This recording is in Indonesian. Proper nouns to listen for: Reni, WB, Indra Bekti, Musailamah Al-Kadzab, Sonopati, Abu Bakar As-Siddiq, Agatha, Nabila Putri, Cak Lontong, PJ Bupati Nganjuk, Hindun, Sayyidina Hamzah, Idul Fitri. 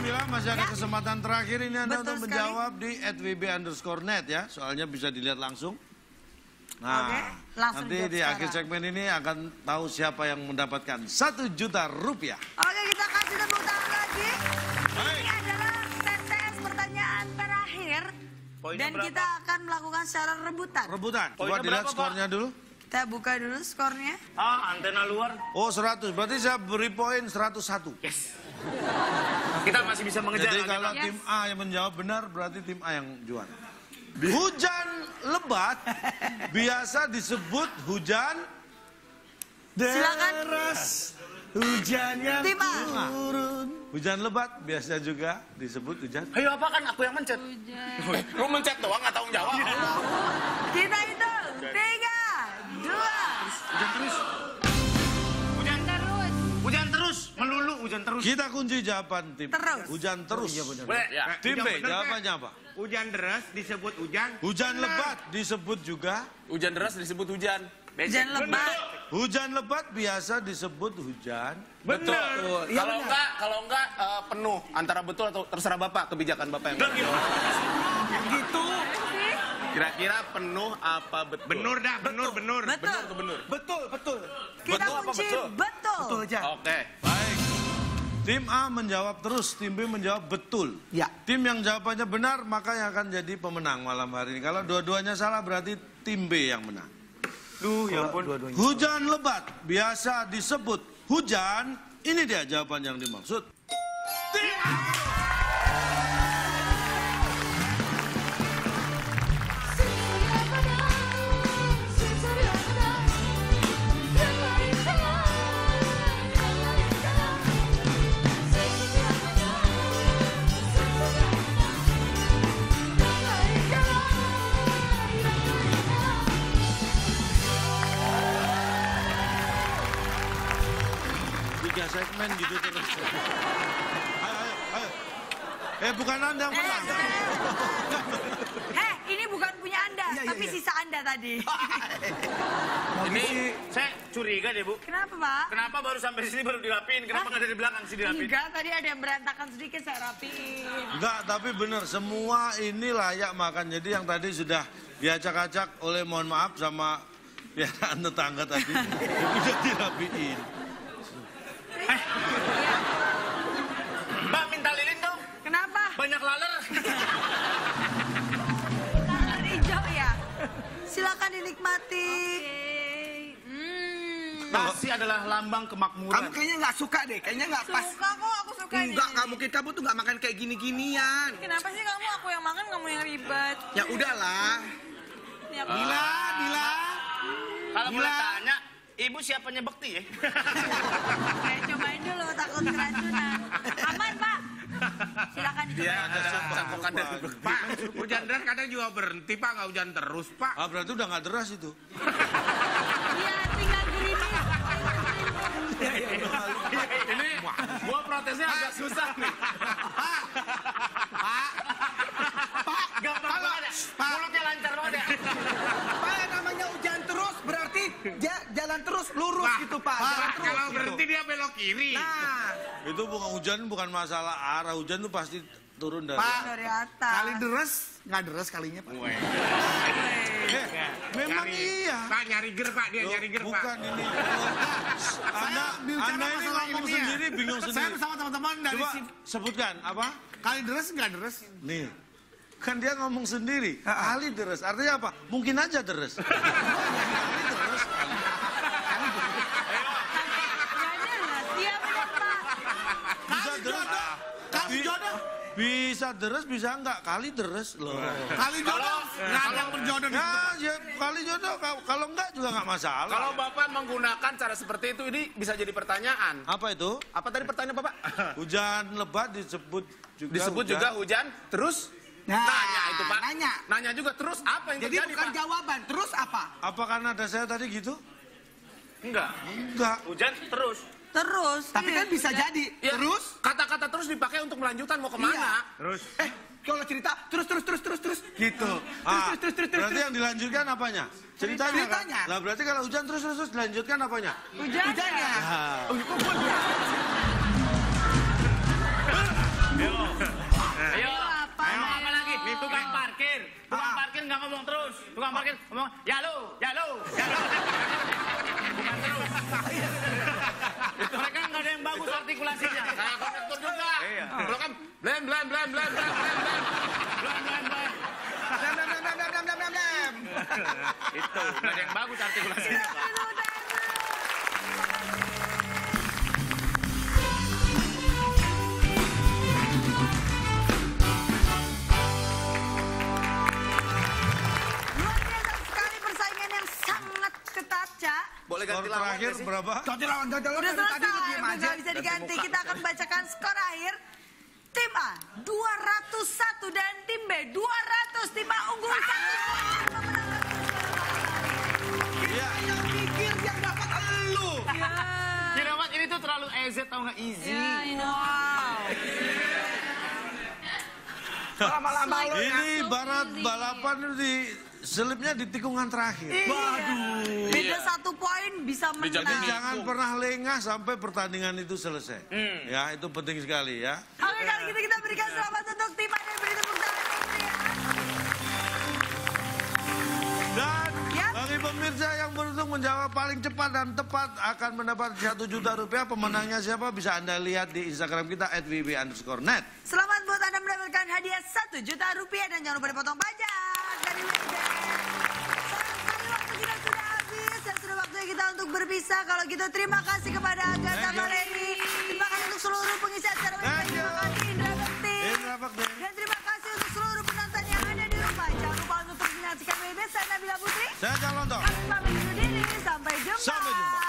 Mila, masih ada kesempatan terakhir ini Anda untuk menjawab di @wb_net ya. Soalnya bisa dilihat langsung. Nah, langsung nanti di akhir segmen ini akan tahu siapa yang mendapatkan 1 juta rupiah. Oke, kita kasih tepuk tangan lagi. Baik. Ini adalah TTS pertanyaan terakhir. Poinnya dan berapa? Kita akan melakukan secara rebutan. Rebutan. Coba dilihat skornya dulu. Kita buka dulu skornya. Ah, antena luar. Oh, 100. Berarti saya beri poin 101. Yes. Kita masih bisa mengejar. Jadi kalau tim A yang menjawab benar, berarti tim A yang juara. Hujan lebat biasa disebut hujan deras. Hujannya turun. Hujan lebat biasa juga disebut hujan. Ayo apa kan aku yang mencet. Lu mencet doang nggak tahu jawab. Kita hitung 3, 2. Hujan terus. Melulu hujan terus. Kita kunci jawaban tim. Terus. Hujan terus. Tim B jawabannya apa? Hujan deras disebut hujan. Hujan lebat disebut juga. Hujan deras disebut hujan. Hujan lebat. Hujan lebat biasa disebut hujan. Betul. Kalau enggak penuh antara betul atau terserah Bapak, kebijakan Bapak yang begitu. Kira-kira penuh apa betul? Benur dah, benur. Betul. Kita kunci betul. Betul aja. Oke, baik. Tim A menjawab terus, tim B menjawab betul. Ya. Tim yang jawabannya benar, maka yang akan jadi pemenang malam hari ini. Kalau dua-duanya salah, berarti tim B yang menang. Duh, ya ampun. Hujan lebat, biasa disebut hujan. Ini dia jawaban yang dimaksud. Tim A. Segmen gitu terus. Ayo. Bukan Anda yang menang. Ini bukan punya Anda, tapi sisa Anda tadi. Ini saya curiga deh, Bu. Kenapa, Pak? Kenapa baru sampai sini baru dirapiin? Kenapa nggak dari belakang sih dirapiin? Enggak, tadi ada yang berantakan sedikit saya rapiin. Enggak, tapi bener. Semua ini layak makan. Jadi yang tadi sudah diacak-acak oleh mohon maaf sama pihak tetangga tadi. Sudah dirapiin. Mbak minta lilin dong. Kenapa? Banyak laler. Laler hijau ya. Silakan dinikmati. Nasi adalah lambang kemakmuran. Kamu kayaknya nggak suka deh. Kayaknya nggak pas. Suka kok, aku suka. Enggak, kamu tuh nggak makan kayak gini-ginian. Kenapa sih kamu? Aku yang makan, kamu yang ribet. Ya udahlah. Bila. Kalau boleh tanya. Ibu siapanya Bekti ya? Saya cobain dulu, takut keracunan. Aman, Pak. Silakan dicoba. Dia ada campukan dari Bekti. Pak, hujan deras kadang juga berhenti, Pak. Nggak hujan terus, Pak. Ah, berarti udah nggak deras itu. Iya, tinggal gerimis. Ini gua protesnya agak susah nih. Pak, gampang banget ya. Mulutnya lancar banget ya. Pak, namanya hujan terus berarti jalan terus lurus gitu, Pak. Kalau berhenti dia belok kiri. Nah, itu bukan hujan, bukan masalah arah. Hujan itu pasti turun dari atas. Kali deres, nggak deres kalinya, Pak. Memang iya. Pak, nyari ger, Pak. Dia nyari ger, Pak. Bukan ini. Anda ini ngomong sendiri, bingung sendiri. Saya bersama teman-teman dari sini. Coba sebutkan, apa? Kali deres, nggak deres. Nih. Kan dia ngomong sendiri, kali deres. Artinya apa? Mungkin aja deres. Bisa deres, bisa enggak, kali deres loh. Kali jodoh, nggak ada yang berjodoh. Kali jodoh, kalau enggak juga nggak masalah. Kalau Bapak menggunakan cara seperti itu, ini bisa jadi pertanyaan. Apa itu? Apa tadi pertanyaan Bapak? Hujan lebat disebut juga hujan, terus? Nanya itu, Pak. Nanya juga, terus apa yang terjadi, Pak? Jadi bukan jawaban, terus apa? Apa karena ada saya tadi gitu? Enggak. Hujan terus. Tapi kan bisa jadi. Terus? Kata-kata terus dipakai untuk melanjutkan mau kemana. Terus. Kalau cerita terus. Gitu. Terus. Berarti yang dilanjutkan apanya? Ceritanya kan? Nah berarti kalau hujan terus dilanjutkan apanya? Hujannya. ngomong terus. Tukang parkir ngomong, ya lo. Bukan terus. Mereka nggak ada yang bagus artikulasinya. Nah, konektor juga. Kalau kan, blem. Itu, nggak ada yang bagus artikulasinya. Boleh ganti lawan terakhir berapa? Ganti lawan udah selesai, nggak bisa diganti. Kita akan bacakan skor akhir. Tim A 201 dan tim B 200. Tim A unggul 1. Kita yang mikir yang dapat elu. Jadi amat ini tuh terlalu easy, tau nggak easy? Lama-lama ini barat balapan di. Selipnya di tikungan terakhir. Iya. Waduh. Beda 1 poin bisa menang. Jadi jangan pernah lengah sampai pertandingan itu selesai. Ya, itu penting sekali ya. Oke, kali ini kita berikan selamat untuk tim ada beri tepuk tangan. Dan ya, bagi pemirsa yang beruntung menjawab paling cepat dan tepat akan mendapat 1 juta rupiah. Pemenangnya siapa bisa Anda lihat di Instagram kita @wb_net. Selamat buat Anda mendapatkan hadiah 1 juta rupiah dan jangan lupa dipotong pajak dari Medan. Kita untuk berpisah. Kalau gitu terima kasih kepada Agatha, Reni. Terima kasih untuk seluruh pengisi acara. Terima kasih Indra Bekti. Dan terima kasih untuk seluruh penonton yang ada di rumah. Jangan lupa untuk terus menyaksikan WB. Saya Nabila Putri. Saya Cak Lontong. Kami pamit undur diri. Sampai jumpa.